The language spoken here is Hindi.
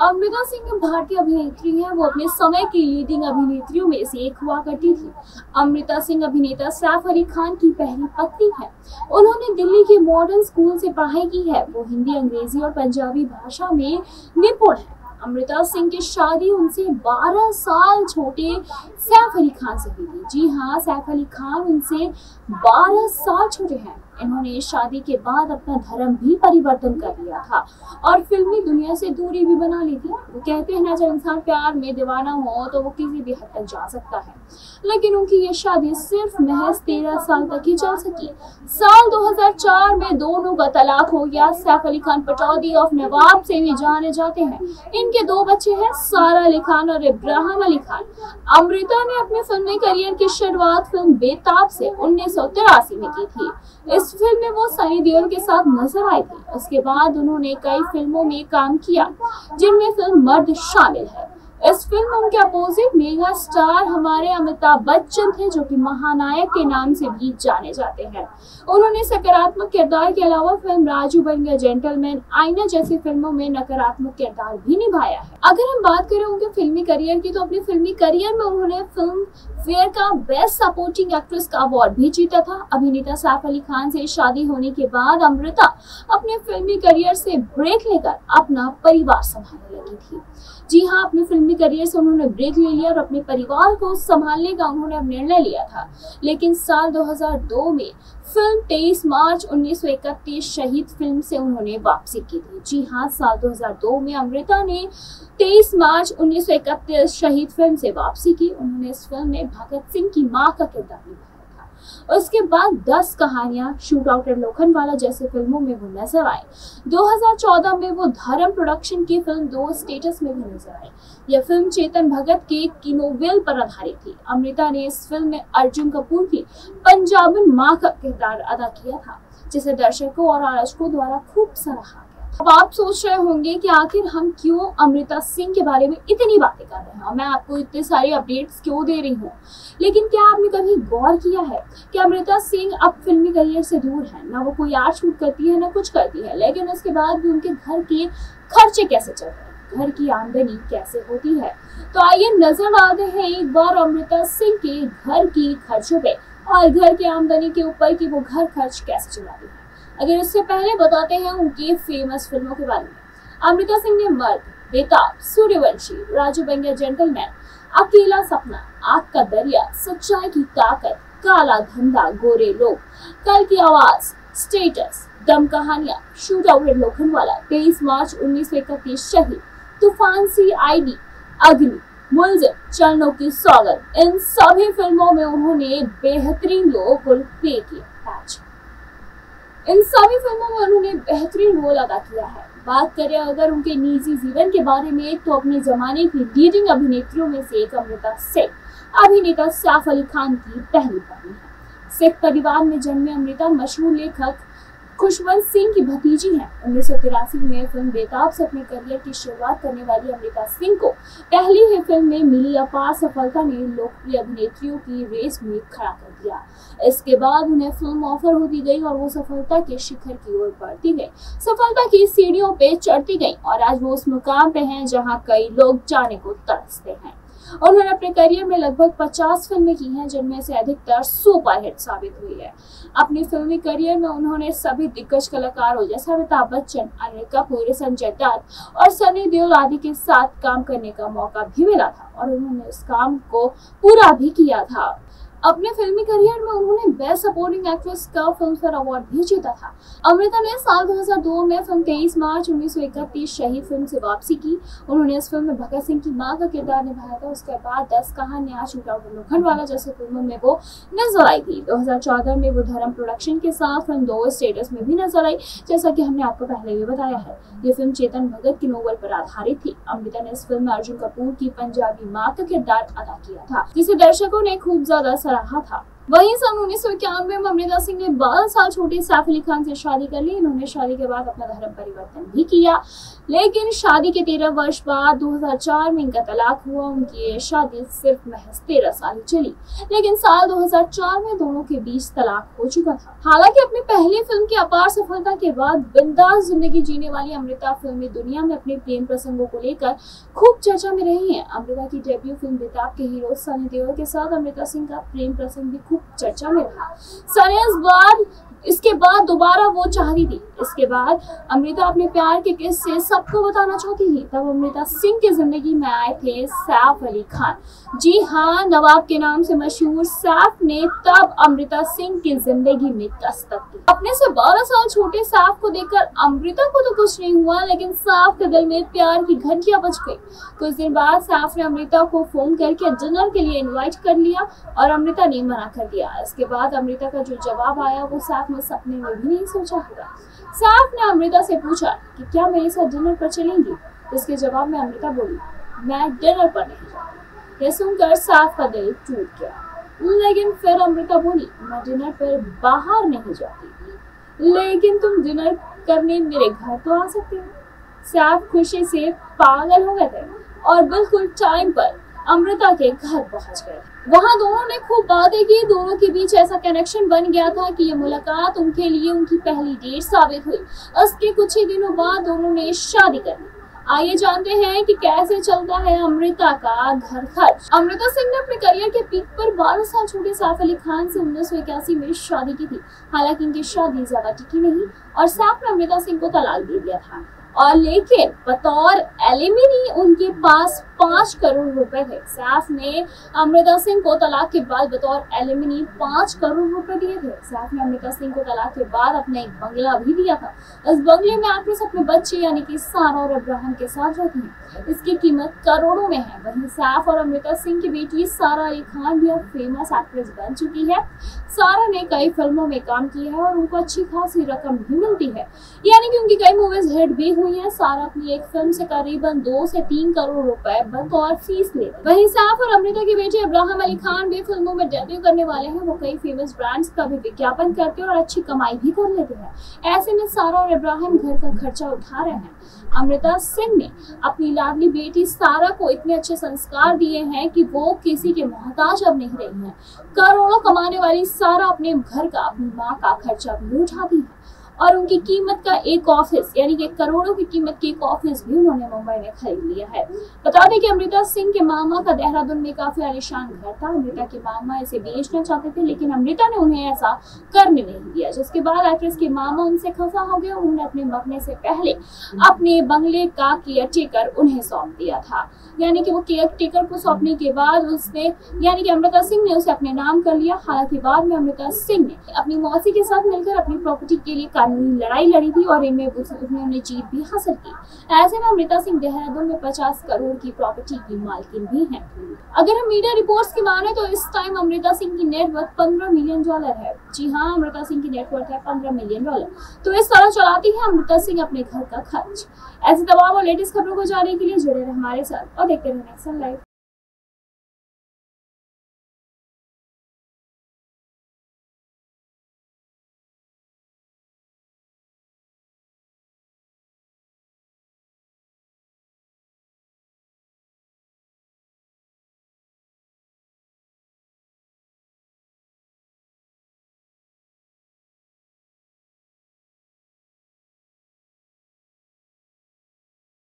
अमृता सिंह भारतीय अभिनेत्री हैं। वो अपने समय की लीडिंग अभिनेत्रियों में से एक हुआ करती थी। अमृता सिंह अभिनेता सैफ अली खान की पहली पत्नी है। उन्होंने दिल्ली के मॉडर्न स्कूल से पढ़ाई की है। वो हिंदी, अंग्रेजी और पंजाबी भाषा में निपुण है। अमृता सिंह की शादी उनसे 12 साल छोटे सैफ अली खान से हुई थी। जी हाँ, सैफ अली खान उनसे 12 साल छोटे हैं। इन्होंने शादी के बाद अपना धर्म भी परिवर्तन कर लिया था और फिल्मी दुनिया से दूरी भी बना ली थी। वो कहते हैं ना, जब इंसान प्यार में दीवाना हो तो वो किसी भी हद तक जा सकता है, लेकिन उनकी ये शादी सिर्फ महज 13 साल तक ही चल सकी। साल 2004 में दोनों का तलाक हो गया। सैफ अली खान पटौदी ऑफ नवाब से भी जाने जाते हैं। इनके दो बच्चे हैं, सारा अली खान और इब्राहिम अली खान। अमृता ने अपने फिल्मी करियर की शुरुआत फिल्म बेताब से 1983 में की थी। इस फिल्म में वो सनी देओल के साथ नजर आई थी। उसके बाद उन्होंने कई फिल्मों में काम किया, जिनमें फिल्म मर्द शामिल है। इस फिल्म में उनके अपोजिट मेगा स्टार हमारे अमिताभ बच्चन थे, जो कि महानायक के नाम से भी जाने जाते हैं। उन्होंने सकारात्मक किरदार के अलावा फिल्म राजू बन गया, जेंटलमैन, आईना जैसी फिल्मों में नकारात्मक किरदार भी निभाया है। अगर हम बात करें उनके फिल्मी करियर की, तो अपने फिल्मी करियर में उन्होंने फिल्म फेयर का बेस्ट सपोर्टिंग एक्ट्रेस का अवार्ड भी जीता था। अभिनेता सैफ अली खान से शादी होने के बाद अमृता अपने फिल्मी करियर से ब्रेक लेकर अपना परिवार संभालने लगी थी। जी हाँ, अपने फिल्मी करियर से उन्होंने ब्रेक ले लिया और अपने परिवार को संभालने का उन्होंने निर्णय लिया था। लेकिन साल 2002 में फिल्म 23 मार्च 1931 शहीद फिल्म से उन्होंने वापसी की थी। जी हाँ, साल 2002 में अमृता ने 23 मार्च 1931 शहीद फिल्म से वापसी की। उन्होंने इस फिल्म में भगत सिंह की मां का किरदार निभाया था। उसके बाद 10 कहानियां, शूटआउट और लोखनवाला जैसी फिल्मों में वो नजर आए। 2014 में वो धर्म प्रोडक्शन की फिल्म दो स्टेटस में भी नजर आए। यह फिल्म चेतन भगत के की नोवेल पर आधारित थी। अमृता ने इस फिल्म में अर्जुन कपूर की पंजाबन माँ का किरदार अदा किया था, जिसे दर्शकों और आलोचकों द्वारा खूब सराहा। अब आप सोच रहे होंगे कि आखिर हम क्यों अमृता सिंह के बारे में इतनी बातें कर रहे हैं और मैं आपको इतने सारे अपडेट्स क्यों दे रही हूँ। लेकिन क्या आपने कभी गौर किया है कि अमृता सिंह अब फिल्मी करियर से दूर है? ना वो कोई आर्ट शूट करती है, ना कुछ करती है, लेकिन उसके बाद भी उनके घर के खर्चे कैसे चल रहे हैं, घर की आमदनी कैसे होती है। तो आइए नजर डालते हैं एक बार अमृता सिंह के घर की खर्चों पे और घर की आमदनी के ऊपर कि वो घर खर्च कैसे चलाती है। अगर उससे पहले बताते हैं उनकी फेमस फिल्मों के बारे में। अमृता सिंह ने मर्द, बेताब, सूर्यवंशी, राजू बंगिया, जेंटलमैन, अकेला सपना, आग का दरिया, सच्चाई की ताकत, काला धंधा, गोरे लोग, कल की आवाज, स्टेटस, दम कहानियां, शूटआउट, लोखनवाला, 23 मार्च 1931 शहीद, तूफान सी आईडी, अग्नि, मुलजिम, चरणों की सौगंध। इन सभी फिल्मों में उन्होंने बेहतरीन रोल प्ले किया। इन सभी फिल्मों में उन्होंने बेहतरीन रोल अदा किया है। बात करें अगर उनके निजी जीवन के बारे में, तो अपने जमाने की लीडिंग अभिनेत्रियों में से एक अमृता सिंह अभिनेता सैफ अली खान की पहली पत्नी है। सिख परिवार में जन्मे अमृता मशहूर लेखक खुशवंत सिंह की भतीजी हैं। 1983 में फिल्म बेताब से अपने करियर की शुरुआत करने वाली अमृता सिंह को पहली ही फिल्म में मिली अपार सफलता ने लोकप्रिय अभिनेत्रियों की रेस में खड़ा कर दिया। इसके बाद उन्हें फिल्म ऑफर होती गई और वो सफलता के शिखर की ओर बढ़ती गई, सफलता की सीढ़ियों पे चढ़ती गई और आज वो उस मुकाम पे हैं जहाँ कई लोग जाने को तरसते हैं। उन्होंने अपने करियर में लगभग 50 फिल्में की हैं, जिनमें से अधिकतर सुपरहिट साबित हुई है। अपने फिल्मी करियर में उन्होंने सभी दिग्गज कलाकारों जैसे अमिताभ बच्चन, अर्जुन कपूर, संजय दत्त और सनी देओल आदि के साथ काम करने का मौका भी मिला था और उन्होंने उस काम को पूरा भी किया था। अपने फिल्मी करियर में उन्होंने बेस्ट सपोर्टिंग एक्ट्रेस का फिल्मफेयर अवार्ड भी जीता था। अमृता ने साल 2002 में फिल्म 23 मार्च 1931 शहीद फिल्म से वापसी की। उन्होंने इस फिल्म में भगत सिंह की मां का किरदार निभाया था। उसके बाद 10 कहानियां, शूटआउट, लोखंडवाला जैसी फिल्मों में वो नजर आई थी। 2014 में वो धर्म प्रोडक्शन के साथ फिल्म दो स्टेटस में भी नजर आई, जैसा कि हमने आपको पहले भी बताया है। ये फिल्म चेतन भगत की नोवेल पर आधारित थी। अमृता ने इस फिल्म में अर्जुन कपूर की पंजाबी माँ का किरदार अदा किया था, जिसे दर्शकों ने खूब ज्यादा रहा था। वहीं सन 1991 में अमृता सिंह ने 12 साल छोटे सैफ अली खान से शादी कर ली। इन्होंने शादी के बाद अपना धर्म परिवर्तन भी किया, लेकिन शादी के 13 वर्ष बाद 2004 में इनका तलाक हुआ। उनकी शादी सिर्फ महज 13 साल चली, लेकिन साल 2004 में दोनों के बीच तलाक हो चुका था। हालांकि अपनी पहली फिल्म की अपार सफलता के बाद बिंदास जिंदगी जीने वाली अमृता फिल्मी दुनिया में अपने प्रेम प्रसंगों को लेकर खूब चर्चा में रही है। अमृता की डेब्यू फिल्म बेताब के हीरो सनी देओल के साथ अमृता सिंह का प्रेम प्रसंग भी खूब चर्चा में रहा। सनी इस बार इसके बाद दोबारा वो चाहती थी। इसके बाद अमृता अपने प्यार के किस्से सबको बताना चाहती थी। तब अमृता सिंह की जिंदगी में आए थे सैफ अली खान। जी हाँ, नवाब के नाम से मशहूर सैफ ने तब अमृता सिंह की जिंदगी में दस्तक दी। अपने से 12 साल छोटे सैफ को देखकर अमृता को तो कुछ नहीं हुआ, लेकिन सैफ के दिल में प्यार की घंटियां बज गई। कुछ दिन बाद सैफ ने अमृता को फोन करके डिनर के लिए इन्वाइट कर लिया और अमृता ने मना कर दिया। इसके बाद अमृता का जो जवाब आया वो सैफ सपने में भी नहीं सोचा होगा। सैफ ने अमृता से पूछा कि क्या मेरे साथ डिनर पर चलेंगी? इसके जवाब में अमृता बोली, मैं डिनर पर नहीं जाऊंगी। यह सुनकर सैफ का दिल टूट गया, लेकिन फिर अमृता बोली, मैं डिनर पर बाहर नहीं जाती, लेकिन तुम डिनर करने मेरे घर तो आ सकते हो। सैफ खुशी से पागल हो गए थे और बिल्कुल टाइम पर अमृता के घर पहुंच गए। वहां दोनों ने खूब बातें की। दोनों के बीच ऐसा कनेक्शन बन गया था कि ये मुलाकात उनके लिए उनकी पहली डेट साबित हुई। उसके कुछ ही दिनों बाद दोनों ने शादी कर ली। आइए जानते हैं कि कैसे चलता है अमृता का घर खर्च। अमृता सिंह ने अपने करियर के पीक पर 12 साल छोटे सैफ अली खान से 1981 में शादी की थी। हालांकि इनकी शादी ज्यादा टिकी नहीं और सैफ ने अमृता सिंह को तलाक दे दिया था, और लेकिन बतौर एलिमनी उनके पास 5 करोड़ रुपए थे। सैफ ने अमृता सिंह को तलाक के बाद बतौर एलिमनी 5 करोड़ रुपए दिए थे। सैफ ने अमृता सिंह को तलाक के बाद अपना एक बंगला भी दिया था। इस बंगले में एक्ट्रेस अपने बच्चे यानी कि सारा और इब्राहिम के साथ रहती है। इसकी कीमत करोड़ों में है। वहीं सैफ और अमृता सिंह की बेटी सारा अली खान भी अब फेमस एक्ट्रेस बन चुकी है। सारा ने कई फिल्मों में काम किया है और उनको अच्छी खासी रकम भी मिलती है, यानी कि उनकी कई मूवीज हिट भी हुई है। सारा अपनी एक फिल्म से करीबन 2 से 3 करोड़ रुपए बतौर फीस ले। वहीं सैफ और अमृता के बेटे इब्राहिम अली खान भी फिल्मों में डेब्यू करने वाले हैं। वो कई फेमस ब्रांड्स का भी विज्ञापन करते हैं और अच्छी कमाई भी कर लेते हैं। ऐसे में सारा और इब्राहिम घर का खर्चा उठा रहे हैं। अमृता सिंह ने अपनी लाडली बेटी सारा को इतने अच्छे संस्कार दिए हैं कि वो किसी के मोहताज अब नहीं रही है। करोड़ों कमाने वाली सारा अपने घर का, अपनी माँ का खर्चा भी उठाती है, और उनकी कीमत का एक ऑफिस यानी कि करोड़ों की कीमत की एक ऑफिस भी उन्होंने मुंबई में खरीद लिया है। बता दें कि अमृता सिंह के मामा का देहरादून में काफी आलीशान घर था। अमृता के मामा इसे बेचना चाहते थे, लेकिन अमृता ने उन्हें ऐसा करने नहीं दिया, जिसके बाद एक्ट्रेस के मामा उनसे खफा हो गए। उन्होंने अपने मरने से पहले अपने बंगले का केयर टेकर उन्हें सौंप दिया था, यानी कि वो केयर टेकर को सौंपने के बाद उसने यानी कि अमृता सिंह ने उसे अपने नाम कर लिया। हालांकि बाद में अमृता सिंह ने अपनी मौसी के साथ मिलकर अपनी प्रॉपर्टी के लिए लड़ाई लड़ी थी और इनमें उन्होंने जीत भी हासिल की। ऐसे में अमृता सिंह देहरादून में 50 करोड़ की प्रॉपर्टी की मालकिन भी हैं। अगर हम मीडिया रिपोर्ट्स की माने तो इस टाइम अमृता सिंह की नेटवर्थ 15 मिलियन डॉलर है। जी हाँ, अमृता सिंह की नेटवर्थ है 15 मिलियन डॉलर। तो इस तरह चलाती है अमृता सिंह अपने घर का खर्च। ऐसे तमाम और लेटेस्ट खबरों को जानने के लिए जुड़े रहे हमारे साथ और देखते रहे नेक्स्ट9 लाइफ।